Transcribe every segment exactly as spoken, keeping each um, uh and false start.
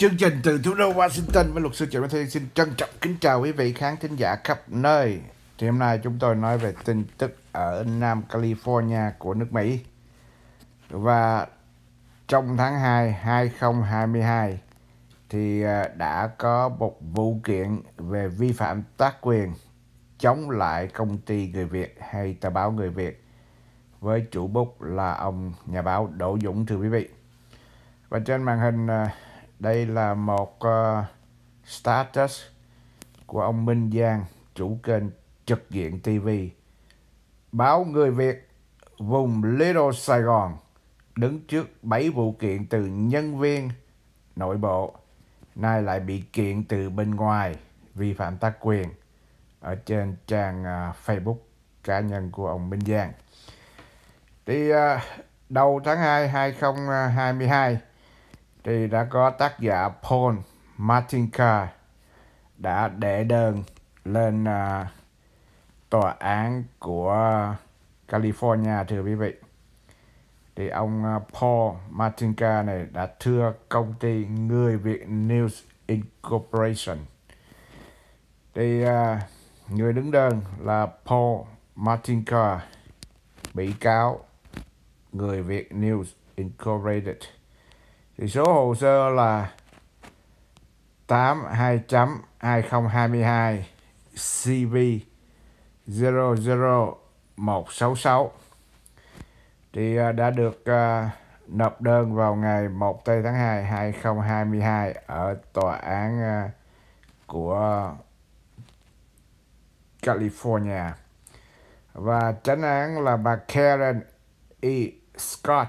Chương trình từ thủ đô Washington với luật sư Chị Minh Thư xin trân trọng kính chào quý vị khán thính giả khắp nơi. Thì hôm nay chúng tôi nói về tin tức ở Nam California của nước Mỹ. Và trong tháng hai hai nghìn không trăm hai mươi hai thì đã có một vụ kiện về vi phạm tác quyền chống lại công ty Người Việt hay tờ báo Người Việt với chủ bút là ông nhà báo Đỗ Dũng, thưa quý vị. Và trên màn hình đây là một uh, status của ông Minh Giang, chủ kênh Trực Diện ti vi. Báo Người Việt vùng Little Saigon đứng trước bảy vụ kiện từ nhân viên nội bộ, nay lại bị kiện từ bên ngoài vi phạm tác quyền ở trên trang uh, Facebook cá nhân của ông Minh Giang. Thì uh, đầu tháng hai hai nghìn không trăm hai mươi hai thì đã có tác giả Paul Martin Carr đã đệ đơn lên uh, tòa án của California, thưa quý vị. Thì ông uh, Paul Martin Carr này đã thưa công ty Người Việt News Incorporation. Thì uh, người đứng đơn là Paul Martin Carr, bị cáo Người Việt News Incorporated. Thì số hồ sơ là tám hai hai nghìn không trăm hai mươi hai C V không không một sáu sáu. Thì đã được uh, nộp đơn vào ngày một tây tháng hai hai nghìn không trăm hai mươi hai ở tòa án uh, của California. Và chánh án là bà Karen E Scott.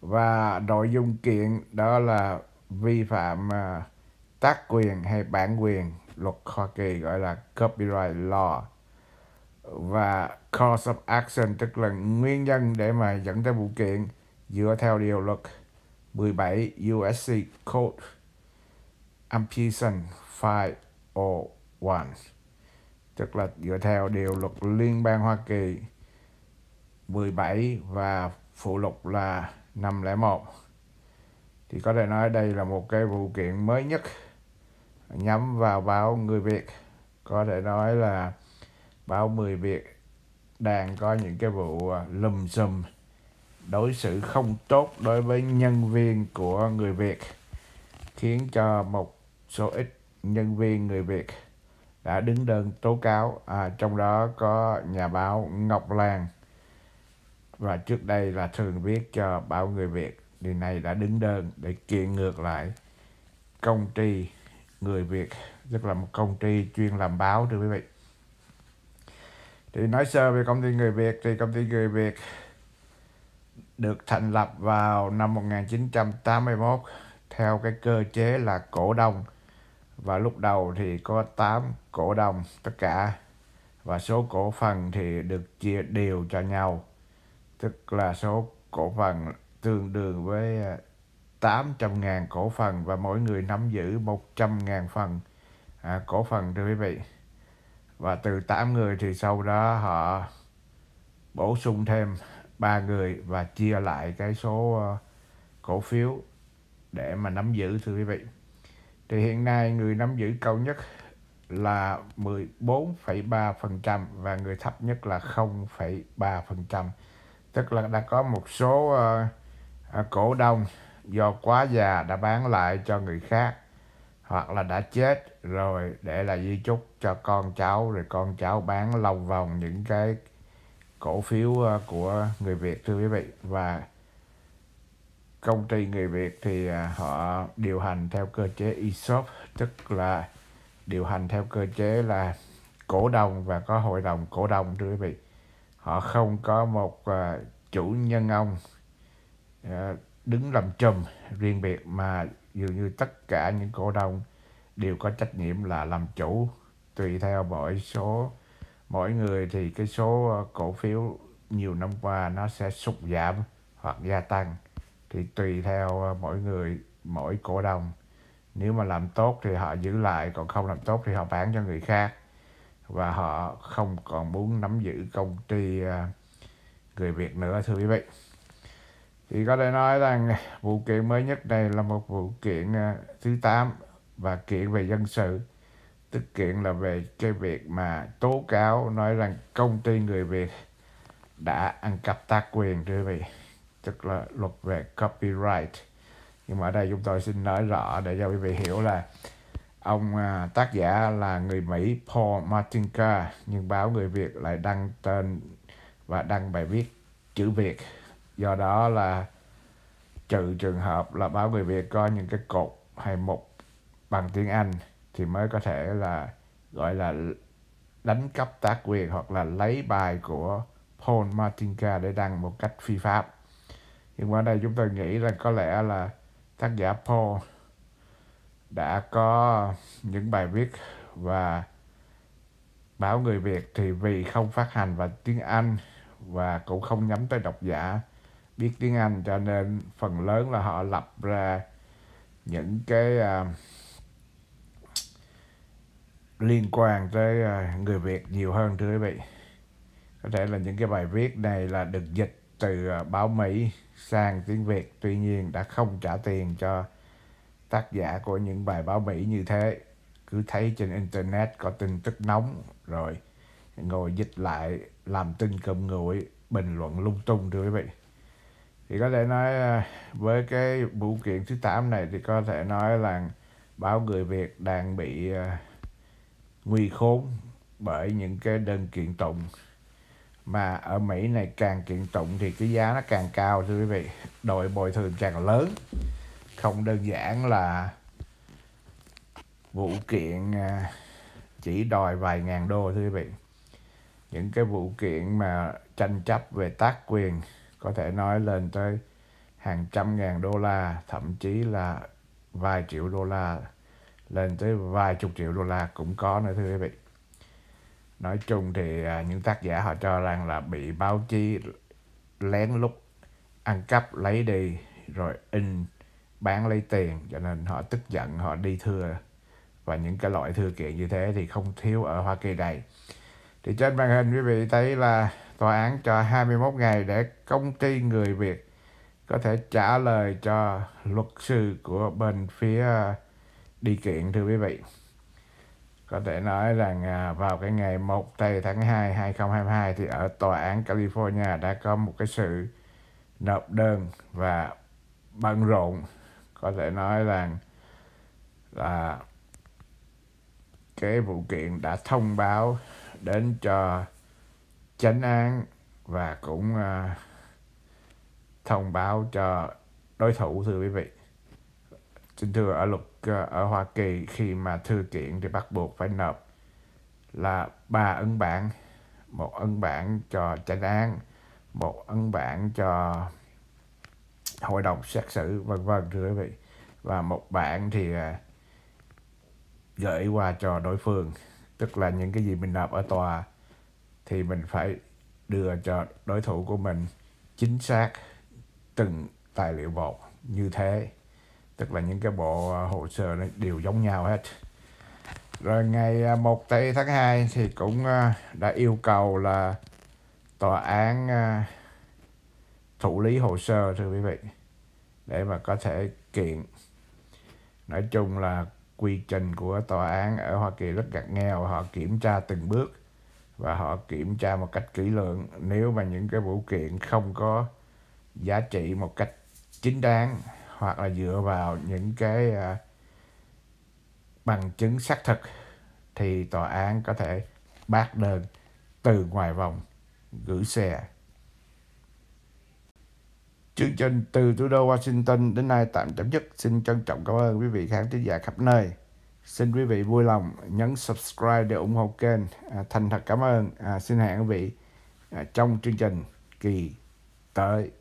Và nội dung kiện đó là vi phạm uh, tác quyền hay bản quyền, luật Hoa Kỳ gọi là copyright law. Và cause of action, tức là nguyên nhân để mà dẫn tới vụ kiện, dựa theo điều luật mười bảy U S C Code Ampersand năm không một, tức là dựa theo điều luật liên bang Hoa Kỳ mười bảy và phụ lục là năm không một. Thì có thể nói đây là một cái vụ kiện mới nhất nhắm vào báo Người Việt. Có thể nói là báo Người Việt đang có những cái vụ lùm xùm đối xử không tốt đối với nhân viên của Người Việt, khiến cho một số ít nhân viên Người Việt đã đứng đơn tố cáo, à, trong đó có nhà báo Ngọc Lan, và trước đây là thường viết cho báo Người Việt, thì nay đã đứng đơn để kiện ngược lại công ty Người Việt, tức là một công ty chuyên làm báo, thưa quý vị. Thì nói sơ về công ty Người Việt, thì công ty Người Việt được thành lập vào năm một nghìn chín trăm tám mươi mốt theo cái cơ chế là cổ đông. Và lúc đầu thì có tám cổ đông tất cả, và số cổ phần thì được chia đều cho nhau, tức là số cổ phần tương đương với tám trăm nghìn cổ phần và mỗi người nắm giữ một trăm nghìn phần à, cổ phần, thưa quý vị. Và từ tám người thì sau đó họ bổ sung thêm ba người và chia lại cái số cổ phiếu để mà nắm giữ, thưa quý vị. Thì hiện nay người nắm giữ cao nhất là mười bốn phẩy ba phần trăm và người thấp nhất là không phẩy ba phần trăm. Tức là đã có một số uh, cổ đông do quá già đã bán lại cho người khác, hoặc là đã chết rồi để là di chúc cho con cháu, rồi con cháu bán lòng vòng những cái cổ phiếu uh, của Người Việt, thưa quý vị. Và công ty Người Việt thì uh, họ điều hành theo cơ chế e sốp, tức là điều hành theo cơ chế là cổ đông và có hội đồng cổ đông, thưa quý vị. Họ không có một uh, chủ nhân ông uh, đứng làm trùm riêng biệt, mà dường như tất cả những cổ đông đều có trách nhiệm là làm chủ, tùy theo mỗi số mỗi người thì cái số uh, cổ phiếu nhiều năm qua nó sẽ sụt giảm hoặc gia tăng, thì tùy theo uh, mỗi người mỗi cổ đông. Nếu mà làm tốt thì họ giữ lại, còn không làm tốt thì họ bán cho người khác. Và họ không còn muốn nắm giữ công ty Người Việt nữa, thưa quý vị. Thì có thể nói rằng vụ kiện mới nhất này là một vụ kiện thứ tám và kiện về dân sự. Tức kiện là về cái việc mà tố cáo nói rằng công ty Người Việt đã ăn cắp tác quyền, thưa quý vị, tức là luật về copyright. Nhưng mà ở đây chúng tôi xin nói rõ để cho quý vị hiểu là ông tác giả là người Mỹ Paul Martin Carr, nhưng báo Người Việt lại đăng tên và đăng bài viết chữ Việt. Do đó là trừ trường hợp là báo Người Việt có những cái cột hay mục bằng tiếng Anh thì mới có thể là gọi là đánh cắp tác quyền hoặc là lấy bài của Paul Martinka để đăng một cách phi pháp. Nhưng mà ở đây chúng tôi nghĩ là có lẽ là tác giả Paul đã có những bài viết và báo Người Việt thì vì không phát hành vào tiếng Anh và cũng không nhắm tới độc giả biết tiếng Anh, cho nên phần lớn là họ lập ra những cái uh, liên quan tới uh, người Việt nhiều hơn, thưa quý vị. Có thể là những cái bài viết này là được dịch từ uh, báo Mỹ sang tiếng Việt, tuy nhiên đã không trả tiền cho tác giả của những bài báo Mỹ như thế. Cứ thấy trên Internet có tin tức nóng rồi ngồi dịch lại làm tin cơm nguội, bình luận lung tung, thưa quý vị. Thì có thể nói với cái vụ kiện thứ tám này thì có thể nói là báo Người Việt đang bị uh, nguy khốn bởi những cái đơn kiện tụng. Mà ở Mỹ này càng kiện tụng thì cái giá nó càng cao, thưa quý vị. Đội bồi thường càng lớn. Không đơn giản là vụ kiện chỉ đòi vài ngàn đô, thưa quý vị. Những cái vụ kiện mà tranh chấp về tác quyền có thể nói lên tới hàng trăm ngàn đô la, thậm chí là vài triệu đô la, lên tới vài chục triệu đô la cũng có nữa, thưa quý vị. Nói chung thì những tác giả họ cho rằng là bị báo chí lén lút ăn cắp lấy đi rồi in bán lấy tiền, cho nên họ tức giận, họ đi thưa. Và những cái loại thư kiện như thế thì không thiếu ở Hoa Kỳ này. Thì trên màn hình quý vị thấy là tòa án cho hai mươi mốt ngày để công ty Người Việt có thể trả lời cho luật sư của bên phía đi kiện, thưa quý vị. Có thể nói rằng vào cái ngày một tây tháng hai hai không hai hai thì ở tòa án California đã có một cái sự nộp đơn và bận rộn. Có thể nói rằng là cái vụ kiện đã thông báo đến cho chánh án và cũng uh, thông báo cho đối thủ, thưa quý vị. Xin thưa, ở luật uh, ở Hoa Kỳ khi mà thư kiện thì bắt buộc phải nộp là ba ấn bản, một ấn bản cho chánh án, một ấn bản cho hội đồng xét xử, vân vân, thưa quý vị, và một bản thì uh, gửi qua cho đối phương. Tức là những cái gì mình nộp ở tòa thì mình phải đưa cho đối thủ của mình chính xác từng tài liệu một như thế. Tức là những cái bộ hồ sơ nó đều giống nhau hết. Rồi ngày một tây tháng hai thì cũng đã yêu cầu là tòa án thụ lý hồ sơ, thưa quý vị, để mà có thể kiện. Nói chung là quy trình của tòa án ở Hoa Kỳ rất ngặt nghèo, họ kiểm tra từng bước và họ kiểm tra một cách kỹ lưỡng. Nếu mà những cái vụ kiện không có giá trị một cách chính đáng hoặc là dựa vào những cái uh, bằng chứng xác thực thì tòa án có thể bác đơn từ ngoài vòng gửi xe. Chương trình từ thủ đô Washington đến nay tạm chấm dứt. Xin trân trọng cảm ơn quý vị khán thính giả khắp nơi. Xin quý vị vui lòng nhấn subscribe để ủng hộ kênh. À, thành thật cảm ơn. À, xin hẹn quý vị à, trong chương trình kỳ tới.